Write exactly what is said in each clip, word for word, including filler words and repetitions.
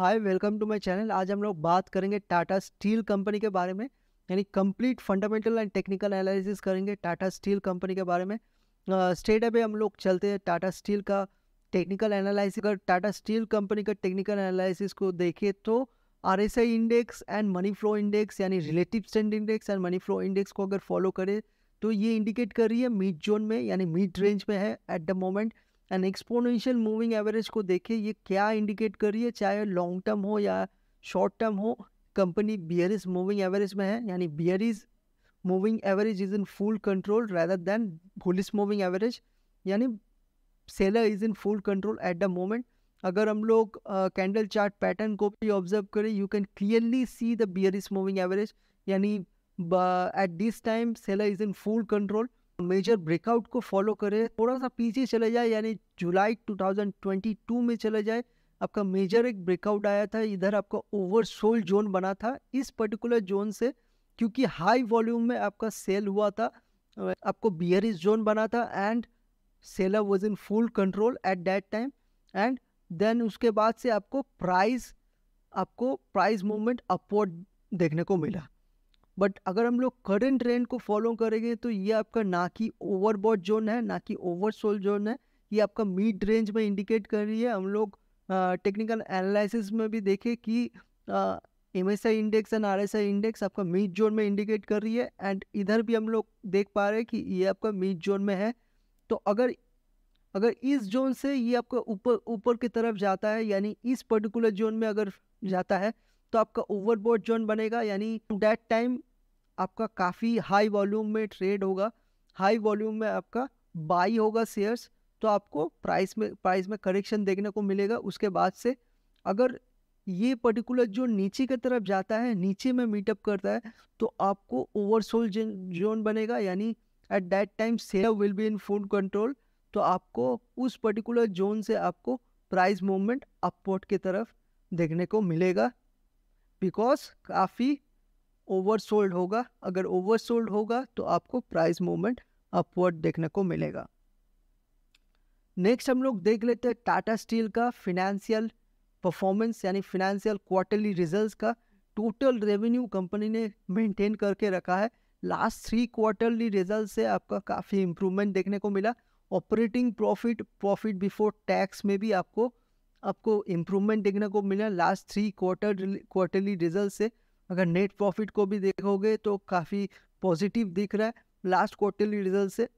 Hi welcome to my channel. आज हम लोग बात करेंगे टाटा स्टील कंपनी के बारे में, यानी complete fundamental and technical analysis करेंगे टाटा स्टील कंपनी के बारे में। स्ट्रेट अवे हम लोग चलते हैं टाटा स्टील का टेक्निकल एनालिसिस। अगर टाटा स्टील कंपनी का टेक्निकल एनालिसिस को देखें तो R S I index and money flow index, यानी relative strength index and money flow index को अगर फॉलो करें तो ये इंडिकेट कर रही है मिड जोन में, यानी मिड रेंज में है at the moment. And exponential moving average को देखिए ये क्या इंडिकेट कर रही है, चाहे लॉन्ग टर्म हो या शॉर्ट टर्म हो, कंपनी बियरिश मूविंग एवरेज में है, यानी bearish moving average is in full control rather than bullish moving average, यानी seller is in full control at the moment. अगर हम लोग कैंडल चार्ट पैटर्न को भी ऑब्जर्व करें, you can clearly see the bearish moving average, यानी at this time seller is in full control. Major breakout को follow करें, थोड़ा सा पीछे चले जाए, यानी July two thousand twenty two में चले जाए, आपका मेजर एक ब्रेकआउट आया था, इधर आपका ओवरसोल्ड जोन बना था। इस पर्टिकुलर जोन से क्योंकि हाई वॉल्यूम में आपका सेल हुआ था, आपको बियरिश जोन बना था and seller was in full control at that time. And then उसके बाद से आपको प्राइस आपको प्राइस मूवमेंट अपवर्ड देखने को मिला। बट अगर हम लोग करंट ट्रेंड को फॉलो करेंगे तो ये आपका ना कि ओवरबॉट जोन है ना कि ओवरसोल्ड जोन है, ये आपका मिड रेंज में इंडिकेट कर रही है। हम लोग टेक्निकल एनालिसिस में भी देखें कि M S I index and R S I index आपका मिड जोन में इंडिकेट कर रही है एंड इधर भी हम लोग देख पा रहे हैं कि ये आपका मिड जोन में है। तो अगर अगर इस जोन से ये आपका ऊपर ऊपर की तरफ जाता है, यानी इस पर्टिकुलर जोन में अगर जाता है तो आपका ओवरबॉट जोन बनेगा, यानी टू दैट टाइम आपका काफ़ी हाई वॉल्यूम में ट्रेड होगा, हाई वॉल्यूम में आपका बाई होगा शेयर्स, तो आपको प्राइस में प्राइस में करेक्शन देखने को मिलेगा। उसके बाद से अगर ये पर्टिकुलर जो नीचे की तरफ जाता है, नीचे में मीटअप करता है, तो आपको ओवरसोल्ड जोन बनेगा, यानी at that time seller will be in full control. तो आपको उस पर्टिकुलर जोन से आपको प्राइस मूवमेंट अपवर्ड की तरफ देखने को मिलेगा, बिकॉज काफ़ी ओवरसोल्ड होगा। अगर ओवरसोल्ड होगा तो आपको प्राइस मूवमेंट अपवर्ड देखने को मिलेगा। नेक्स्ट हम लोग देख लेते हैं टाटा स्टील का फिनेंशियल परफॉर्मेंस, यानी फिनेंशियल क्वार्टरली रिजल्ट्स का। टोटल रेवेन्यू कंपनी ने मेंटेन करके रखा है, लास्ट थ्री क्वार्टरली रिजल्ट से आपका काफ़ी इम्प्रूवमेंट देखने को मिला। Operating profit profit before tax में भी आपको आपको इम्प्रूवमेंट देखने को मिला last three quarter quarterly result से। अगर नेट प्रॉफिट को भी देखोगे तो काफ़ी पॉजिटिव दिख रहा है लास्ट क्वार्टरली रिजल्ट से।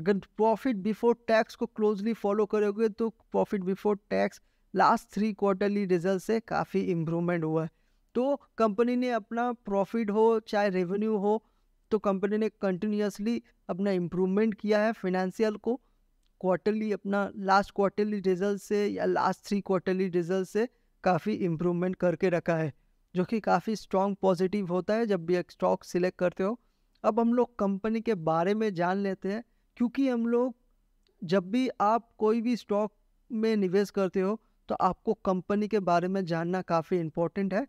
अगर प्रॉफिट बिफोर टैक्स को क्लोजली फॉलो करोगे तो profit before tax last three quarterly result से काफ़ी इम्प्रूवमेंट हुआ है। तो कंपनी ने अपना प्रॉफिट हो चाहे रेवेन्यू हो, तो कंपनी ने कंटिन्यूसली अपना इम्प्रूवमेंट किया है फिनेंशियल को, क्वार्टरली अपना लास्ट क्वार्टरली रिजल्ट से या लास्ट थ्री क्वार्टरली रिजल्ट से काफ़ी इम्प्रूवमेंट करके रखा है, जो कि काफ़ी स्ट्रॉन्ग पॉजिटिव होता है जब भी एक स्टॉक सिलेक्ट करते हो। अब हम लोग कंपनी के बारे में जान लेते हैं, क्योंकि हम लोग जब भी आप कोई भी स्टॉक में निवेश करते हो तो आपको कंपनी के बारे में जानना काफ़ी इम्पोर्टेंट है।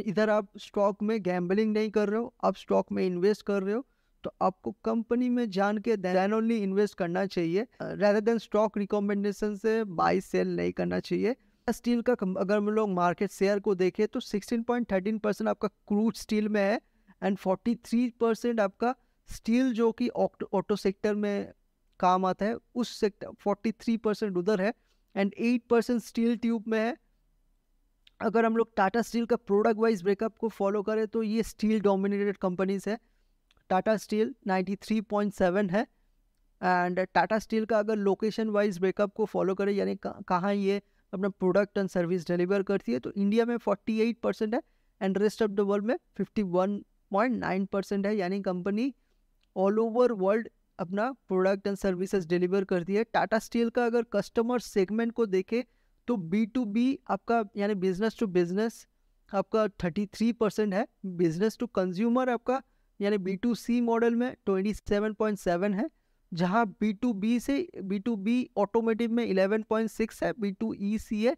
इधर आप स्टॉक में गैम्बलिंग नहीं कर रहे हो, आप स्टॉक में इन्वेस्ट कर रहे हो, तो आपको कंपनी में जान के देन ओनली इन्वेस्ट करना चाहिए, रैदर देन स्टॉक रिकमेंडेशन से बाई सेल नहीं करना चाहिए। स्टील का अगर हम लोग मार्केट शेयर को देखें तो sixteen point one three percent आपका क्रूड स्टील में है एंड फोर्टी थ्री परसेंट आपका स्टील जो कि ऑटो सेक्टर में काम आता है उस सेक्टर फोर्टी थ्री परसेंट उधर है and eight percent steel tube में है। अगर हम लोग टाटा स्टील का प्रोडक्ट वाइज ब्रेकअप को फॉलो करें तो ये स्टील डोमिनेटेड कंपनीज है। Tata steel ninety three point seven है एंड टाटा स्टील का अगर लोकेशन वाइज ब्रेकअप को फॉलो करें, यानी कहाँ ये अपना प्रोडक्ट एंड सर्विस डिलीवर करती है, तो इंडिया में फोर्टी एट परसेंट है and rest of the world में fifty one point nine percent है, यानी कंपनी ऑल ओवर वर्ल्ड अपना प्रोडक्ट एंड सर्विसेज डिलीवर करती है। टाटा स्टील का अगर कस्टमर सेगमेंट को देखें तो बी टू बी आपका, यानी बिजनेस टू बिजनेस आपका थर्टी थ्री परसेंट है, बिजनेस टू कंज्यूमर आपका यानी बी टू सी मॉडल में ट्वेंटी सेवन पॉइंट सेवन है, जहाँ बी टू बी से बी टू बी ऑटोमेटिव में इलेवन पॉइंट सिक्स है, बी टू ई सी है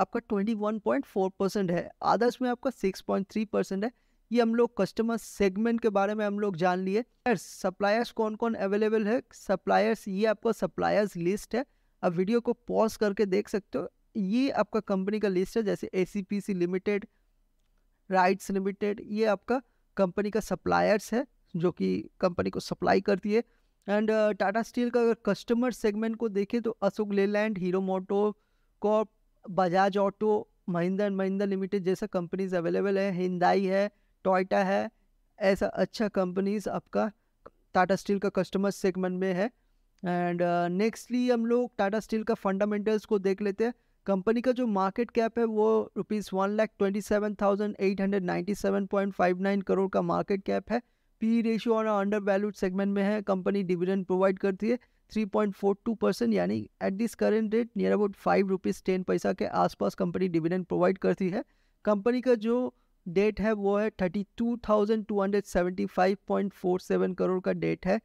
आपका twenty one point four percent है, आदर्श में आपका सिक्स पॉइंट थ्री परसेंट है। ये हम लोग कस्टमर सेगमेंट के बारे में हम लोग जान लिए। सप्लायर्स कौन कौन अवेलेबल है, सप्लायर्स ये आपका सप्लायर्स लिस्ट है, आप वीडियो को पॉज करके देख सकते हो। ये आपका कंपनी का लिस्ट है, जैसे एसीपीसी लिमिटेड, राइट्स लिमिटेड, ये आपका कंपनी का सप्लायर्स है जो कि कंपनी को सप्लाई करती है। एंड टाटा स्टील का अगर कस्टमर सेगमेंट को देखें तो Ashok Leyland, Hero MotoCorp, Bajaj auto, Mahindra and Mahindra limited जैसा कंपनीज अवेलेबल है, हिंदाई है, टोयोटा है, ऐसा अच्छा कंपनीज आपका टाटा स्टील का कस्टमर सेगमेंट में है। एंड नेक्स्टली uh, हम लोग टाटा स्टील का फंडामेंटल्स को देख लेते हैं। कंपनी का जो मार्केट कैप है वो rupees one lakh twenty seven thousand eight hundred ninety seven point five nine crore का मार्केट कैप है। पी रेशियो और अंडर वैल्यूड सेगमेंट में है। कंपनी डिविडेंड प्रोवाइड करती है three point four two percent, यानी at this current rate near about five rupees ten paisa के आसपास कंपनी डिविडेंड प्रोवाइड करती है। कंपनी का जो डेट है वो है thirty two thousand two hundred seventy five point four seven crore का डेट है।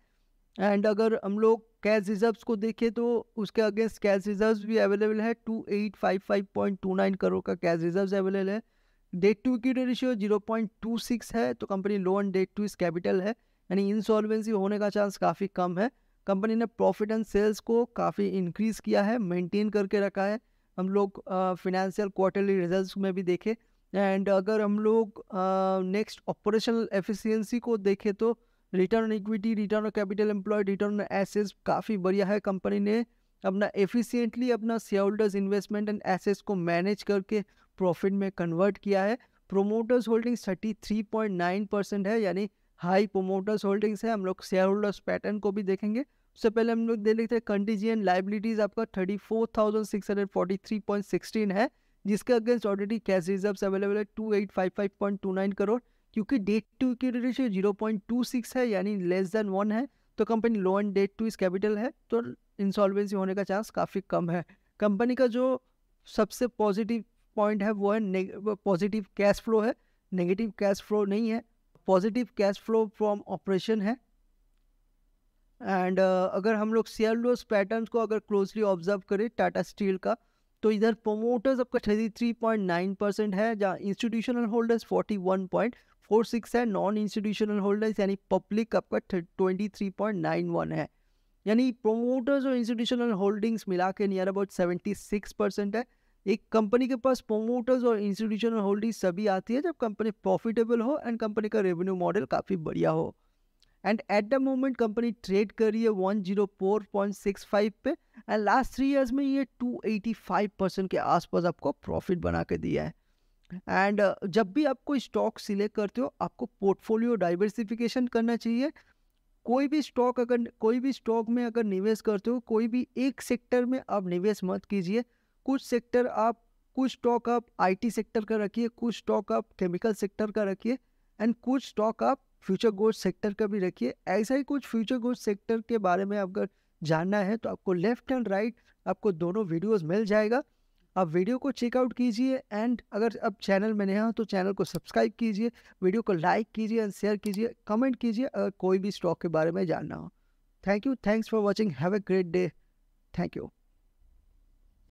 एंड अगर हम लोग कैश रिजर्व्स को देखें तो उसके अगेंस्ट कैश रिजर्व्स भी अवेलेबल है, two eight five five point two nine crore का कैश रिजर्व्स अवेलेबल है। Debt to equity ratio zero point two six है, तो company low and debt to इस कैपिटल है, यानी इंसॉल्वेंसी होने का चांस काफ़ी कम है। कंपनी ने प्रॉफिट एंड सेल्स को काफ़ी इंक्रीज़ किया है, मेंटेन करके रखा है। हम लोग फिनेंशियल क्वार्टरली रिजल्ट्स में भी देखें। एंड अगर हम लोग नेक्स्ट ऑपरेशनल एफिशिएंसी को देखें तो return on equity, return on capital employed, return on assets काफ़ी बढ़िया है। कंपनी ने अपना एफिशिएंटली अपना share holders investment and assets को मैनेज करके प्रॉफिट में कन्वर्ट किया है। Promoters holdings thirty three point nine percent है, यानी हाई प्रोमोटर्स होल्डिंग्स है। हम लोग शेयर होल्डर्स पैटर्न को भी देखेंगे। उससे पहले हम लोग देख लेते हैं कंटीजियन लाइबिलिटीज़ आपका thirty four thousand six hundred forty three point sixteen है, जिसके against already cash reserves available है two eight five five point two nine crore. क्योंकि debt to equity ratio zero point two six है, यानी less than one है, तो company low and debt to इस capital है, तो इंसॉल्वेंसी होने का चांस काफ़ी कम है। कंपनी का जो सबसे पॉजिटिव पॉइंट है वो है पॉजिटिव कैश फ्लो है, नेगेटिव कैश फ्लो नहीं है, positive cash flow from operation है। एंड uh, अगर हम लोग शेयर लॉस पैटर्न को अगर क्लोजली ऑब्जर्व करें टाटा स्टील का, तो इधर प्रोमोटर्स आपका thirty three point nine percent है, जहाँ institutional holders forty one point four six है, नॉन इंस्टीट्यूशनल होल्डर्स यानी पब्लिक आपका twenty three point nine one है, यानी प्रोमोटर्स और इंस्टीट्यूशनल होल्डिंग्स मिला के near about seventy six percent है। एक कंपनी के पास प्रोमोटर्स और इंस्टीट्यूशनल होल्डिंग सभी आती है जब कंपनी प्रॉफिटेबल हो एंड कंपनी का रेवेन्यू मॉडल काफ़ी बढ़िया हो। And at the moment company trade कर रही है one zero four point six five पे, एंड लास्ट थ्री इयर्स में ये टू एटी फाइव परसेंट के आसपास आपको प्रॉफिट बना के दिया है। एंड uh, जब भी आपको स्टॉक सिलेक्ट करते हो आपको पोर्टफोलियो डाइवर्सिफिकेशन करना चाहिए। कोई भी स्टॉक अगर कोई भी स्टॉक में अगर निवेश करते हो, कोई भी एक सेक्टर में आप निवेश मत कीजिए। कुछ सेक्टर आप कुछ स्टॉक आप आईटी सेक्टर का रखिए, कुछ स्टॉक आप केमिकल सेक्टर का रखिए, एंड कुछ स्टॉक आप फ्यूचर ग्रोथ सेक्टर का भी रखिए। ऐसा ही कुछ फ्यूचर ग्रोथ सेक्टर के बारे में अगर जानना है तो आपको लेफ्ट एंड राइट आपको दोनों वीडियोस मिल जाएगा। आप वीडियो को चेकआउट कीजिए, एंड अगर आप चैनल में नए हो तो चैनल को सब्सक्राइब कीजिए, वीडियो को लाइक कीजिए एंड शेयर कीजिए, कमेंट कीजिए अगर कोई भी स्टॉक के बारे में जानना हो। Thank you, thanks for watching, have a great day, thank you.